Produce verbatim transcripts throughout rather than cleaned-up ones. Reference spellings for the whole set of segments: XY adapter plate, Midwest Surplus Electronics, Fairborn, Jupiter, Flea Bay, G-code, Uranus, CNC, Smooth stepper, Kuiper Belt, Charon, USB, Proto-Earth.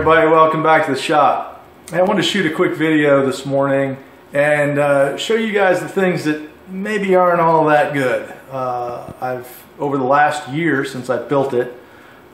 everybody, welcome back to the shop. I wanted to shoot a quick video this morning and uh, show you guys the things that maybe aren't all that good. Uh, I've, over the last year since I've built it,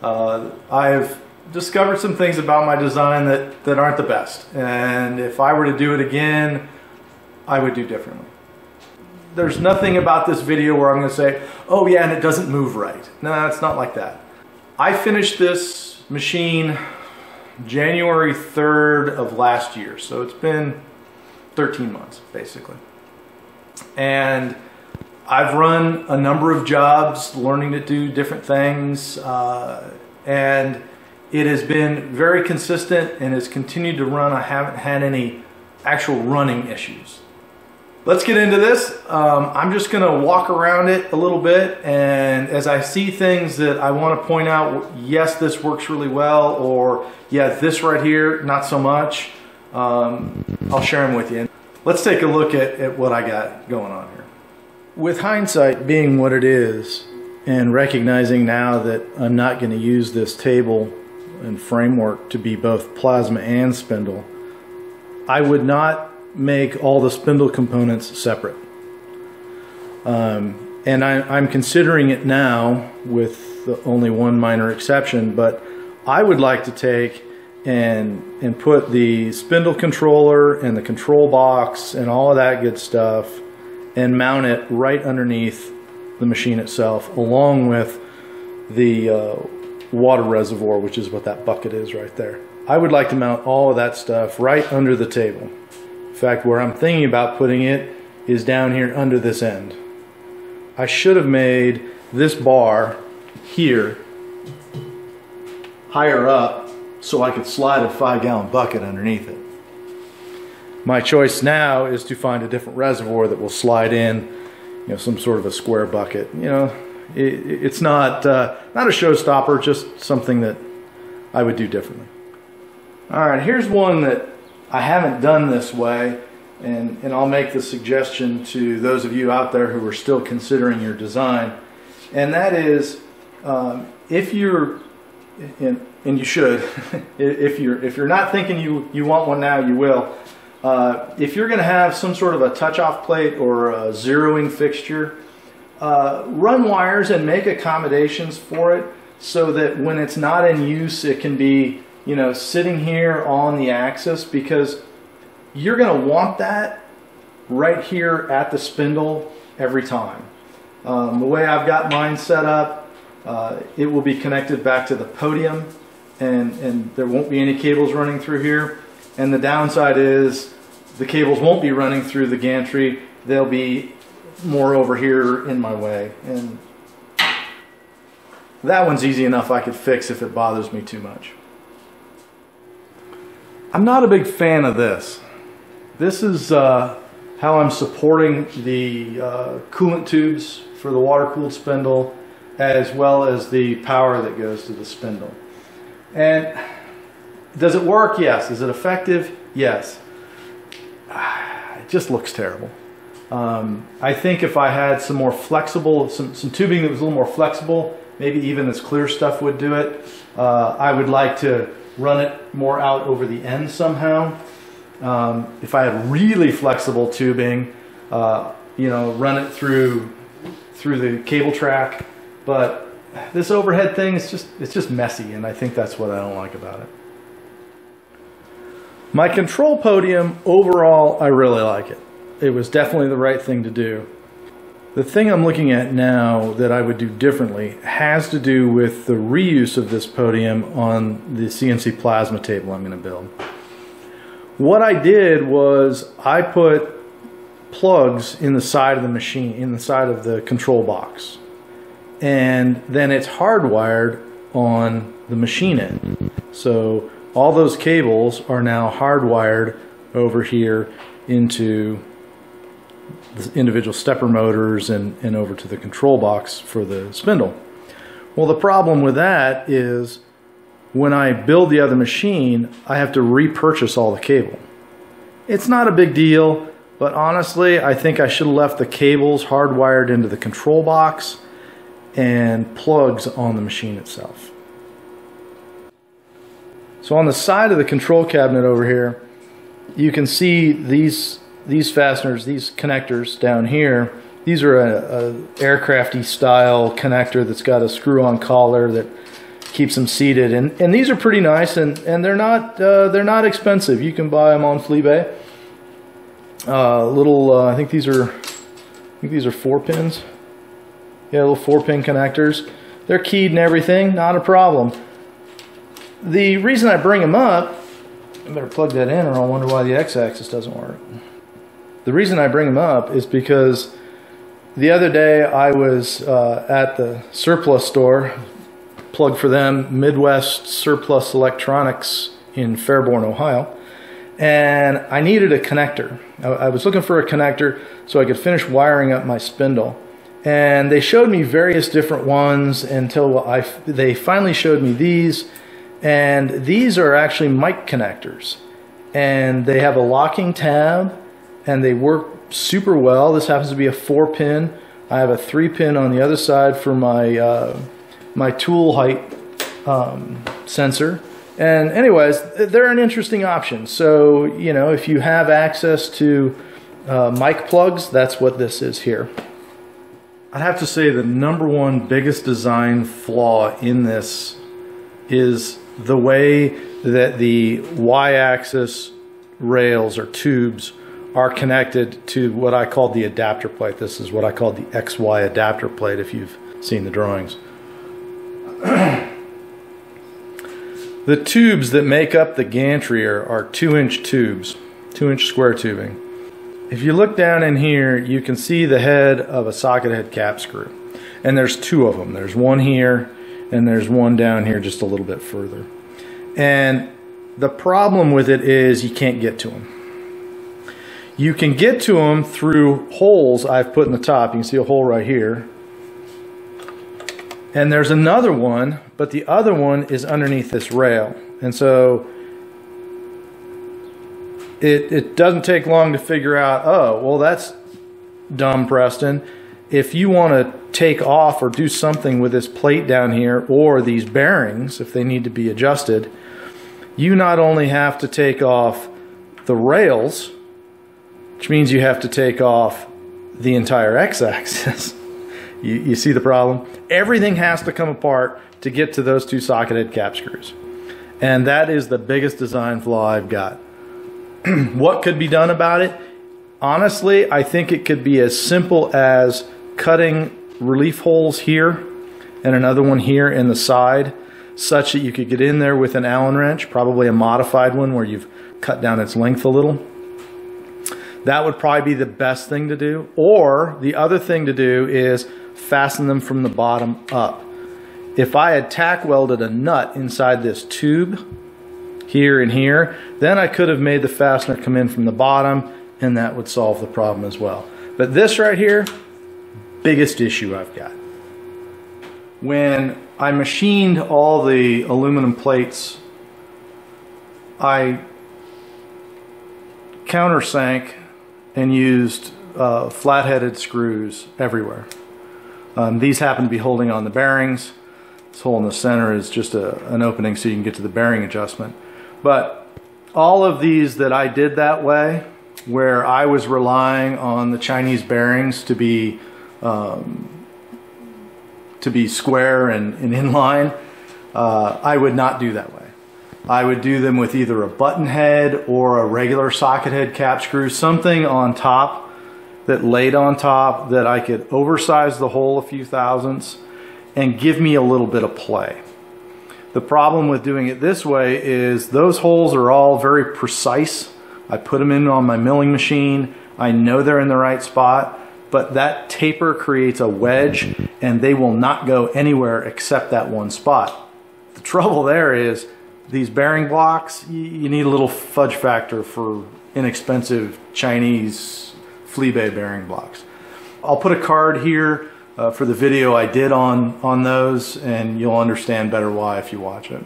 uh, I've discovered some things about my design that, that aren't the best. And if I were to do it again, I would do differently. There's nothing about this video where I'm going to say, oh yeah, and it doesn't move right. No, it's not like that. I finished this machine January third of last year, so it's been thirteen months basically. And I've run a number of jobs learning to do different things, uh, and it has been very consistent and has continued to run. I haven't had any actual running issues. Let's get into this. Um, I'm just gonna walk around it a little bit, and as I see things that I wanna point out, yes, this works really well, or yeah, this right here, not so much, um, I'll share them with you. Let's take a look at, at what I got going on here. With hindsight being what it is, and recognizing now that I'm not gonna use this table and framework to be both plasma and spindle, I would not make all the spindle components separate. Um, and I, I'm considering it now with the only one minor exception, but I would like to take and, and put the spindle controller and the control box and all of that good stuff and mount it right underneath the machine itself, along with the uh, water reservoir, which is what that bucket is right there. I would like to mount all of that stuff right under the table. In fact, where I'm thinking about putting it is down here under this end. I should have made this bar here higher up so I could slide a five gallon bucket underneath it. My choice now is to find a different reservoir that will slide in, you know, some sort of a square bucket. You know, it, it's not, uh, not a showstopper, just something that I would do differently. All right, here's one that I haven't done this way, and, and I'll make the suggestion to those of you out there who are still considering your design, and that is, um, if you're, and, and you should, if you're if you're not thinking you, you want one now, you will, uh, if you're going to have some sort of a touch-off plate or a zeroing fixture, uh, run wires and make accommodations for it so that when it's not in use, it can be, you know, sitting here on the axis, because you're going to want that right here at the spindle every time. Um, the way I've got mine set up, uh, it will be connected back to the podium, and, and there won't be any cables running through here. And the downside is the cables won't be running through the gantry. They'll be more over here in my way. And that one's easy enough I could fix if it bothers me too much. I'm not a big fan of this. This is uh, how I'm supporting the uh, coolant tubes for the water-cooled spindle, as well as the power that goes to the spindle. And does it work? Yes. Is it effective? Yes. It just looks terrible. Um, I think if I had some more flexible, some, some tubing that was a little more flexible, maybe even this clear stuff would do it. Uh, I would like to run it more out over the end somehow. Um, if I had really flexible tubing, uh, you know, run it through through the cable track. But this overhead thing is just it's just messy, and I think that's what I don't like about it. My control podium overall, I really like it. It was definitely the right thing to do. The thing I'm looking at now that I would do differently has to do with the reuse of this podium on the C N C plasma table I'm going to build. What I did was I put plugs in the side of the machine, in the side of the control box, and then it's hardwired on the machine end. So all those cables are now hardwired over here into the individual stepper motors and, and over to the control box for the spindle. Well, the problem with that is when I build the other machine, I have to repurchase all the cable. It's not a big deal, but honestly, I think I should have left the cables hardwired into the control box and plugs on the machine itself. So on the side of the control cabinet over here, you can see these these fasteners, these connectors down here. These are a, a aircrafty style connector that's got a screw-on collar that keeps them seated, and and these are pretty nice, and and they're not uh, they're not expensive. You can buy them on Flea Bay. Uh, little uh, I think these are I think these are four pins. Yeah, little four pin connectors. They're keyed and everything. Not a problem. The reason I bring them up, I better plug that in, or I'll wonder why the X-axis doesn't work. The reason I bring them up is because the other day I was uh, at the surplus store, plug for them, Midwest Surplus Electronics in Fairborn, Ohio, and I needed a connector. I, I was looking for a connector so I could finish wiring up my spindle. And they showed me various different ones until I f they finally showed me these, and these are actually mic connectors, and they have a locking tab, and they work super well. This happens to be a four pin. I have a three pin on the other side for my uh, my tool height um, sensor. And anyways, they're an interesting option. So you know, if you have access to uh, mic plugs, that's what this is here. I'd have to say the number one biggest design flaw in this is the way that the Y-axis rails or tubes are connected to what I call the adapter plate. This is what I call the X Y adapter plate if you've seen the drawings. The tubes that make up the gantry are, are two inch tubes, two inch square tubing. If you look down in here, you can see the head of a socket head cap screw. And there's two of them. There's one here, and there's one down here just a little bit further. And the problem with it is you can't get to them. You can get to them through holes I've put in the top. You can see a hole right here. And there's another one, but the other one is underneath this rail. And so It, it doesn't take long to figure out, oh, well, that's dumb, Preston. If you want to take off or do something with this plate down here or these bearings, if they need to be adjusted, you not only have to take off the rails, which means you have to take off the entire X-axis. you, you see the problem? Everything has to come apart to get to those two socket head cap screws. And that is the biggest design flaw I've got. What could be done about it? Honestly, I think it could be as simple as cutting relief holes here and another one here in the side, such that you could get in there with an Allen wrench, probably a modified one where you've cut down its length a little. That would probably be the best thing to do. Or the other thing to do is fasten them from the bottom up. If I had tack welded a nut inside this tube, here and here, then I could have made the fastener come in from the bottom, and that would solve the problem as well. But this right here, biggest issue I've got. When I machined all the aluminum plates, I countersank and used uh, flat-headed screws everywhere. Um, these happen to be holding on the bearings. This hole in the center is just a, an opening so you can get to the bearing adjustment. But all of these that I did that way, where I was relying on the Chinese bearings to be um, to be square and, and in line, uh, I would not do that way. I would do them with either a button head or a regular socket head cap screw, something on top that laid on top that I could oversize the hole a few thousandths and give me a little bit of play. The problem with doing it this way is those holes are all very precise. I put them in on my milling machine. I know they're in the right spot, but that taper creates a wedge and they will not go anywhere except that one spot. The trouble there is these bearing blocks, you need a little fudge factor for inexpensive Chinese Flea Bay bearing blocks. I'll put a card here Uh, for the video I did on, on those, and you'll understand better why if you watch it.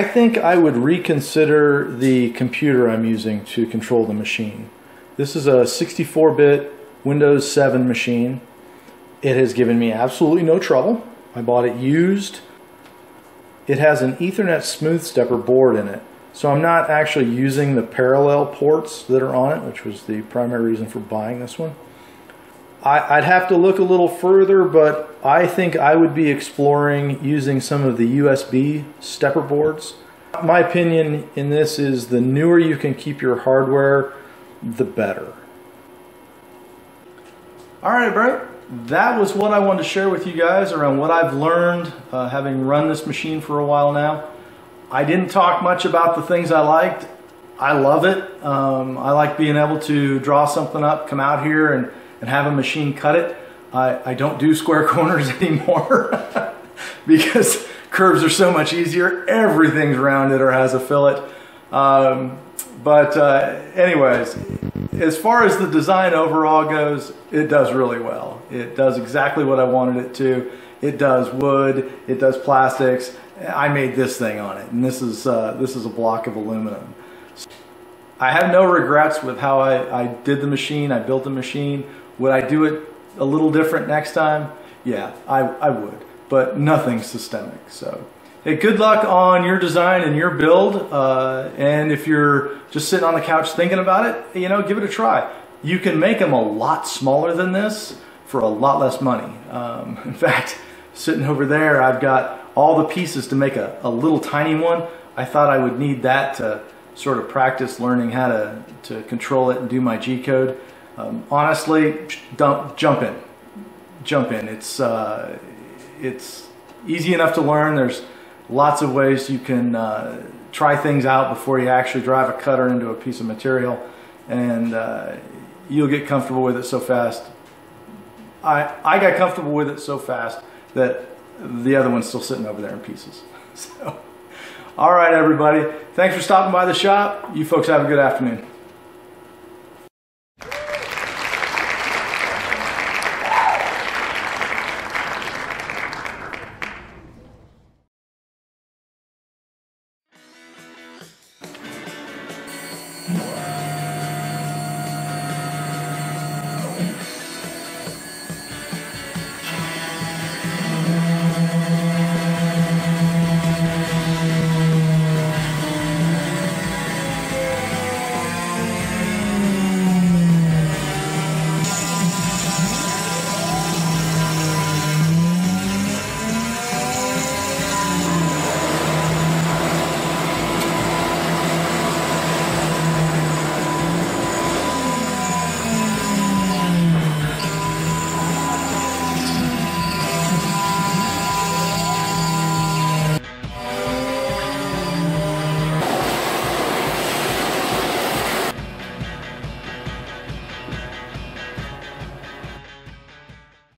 I think I would reconsider the computer I'm using to control the machine. This is a sixty-four bit Windows seven machine. It has given me absolutely no trouble. I bought it used. it has an Ethernet smooth stepper board in it. So I'm not actually using the parallel ports that are on it, which was the primary reason for buying this one. I, I'd have to look a little further, but I think I would be exploring using some of the U S B stepper boards. My opinion in this is the newer you can keep your hardware, the better. All right, bro. That was what I wanted to share with you guys around what I've learned uh, having run this machine for a while now. I didn't talk much about the things I liked. I love it. Um, I like being able to draw something up, come out here and, and have a machine cut it. I, I don't do square corners anymore because curves are so much easier. Everything's rounded or has a fillet. Um, but uh, anyways, as far as the design overall goes, it does really well. It does exactly what I wanted it to. It does wood, it does plastics. I made this thing on it, and this is, uh, this is a block of aluminum. I have no regrets with how I, I did the machine, I built the machine. Would I do it a little different next time? Yeah, I, I would, but nothing systemic, so. Hey, good luck on your design and your build, uh, and if you're just sitting on the couch thinking about it, you know, give it a try. You can make them a lot smaller than this for a lot less money. Um, in fact, sitting over there, I've got all the pieces to make a, a little tiny one. I thought I would need that to sort of practice learning how to, to control it and do my G code. Um, honestly, don't, jump in. Jump in. It's, uh, it's easy enough to learn. There's lots of ways you can uh, try things out before you actually drive a cutter into a piece of material, and uh, you'll get comfortable with it so fast. I, I got comfortable with it so fast that the other one's still sitting over there in pieces. So, all right, everybody. Thanks for stopping by the shop. You folks have a good afternoon.